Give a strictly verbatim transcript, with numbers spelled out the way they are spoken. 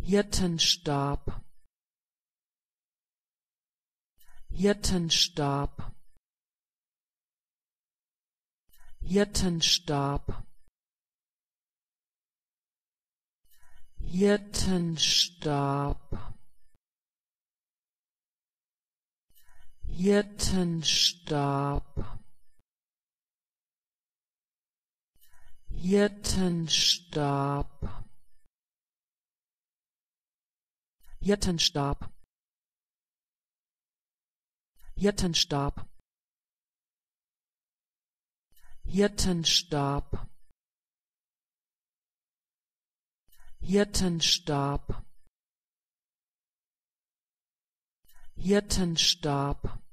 Hirtenstab, Hirtenstab, Hirtenstab, Hirtenstab, Hirtenstab, Hirtenstab, Hirtenstab, Hirtenstab, Hirtenstab, Hirtenstab, Hirtenstab,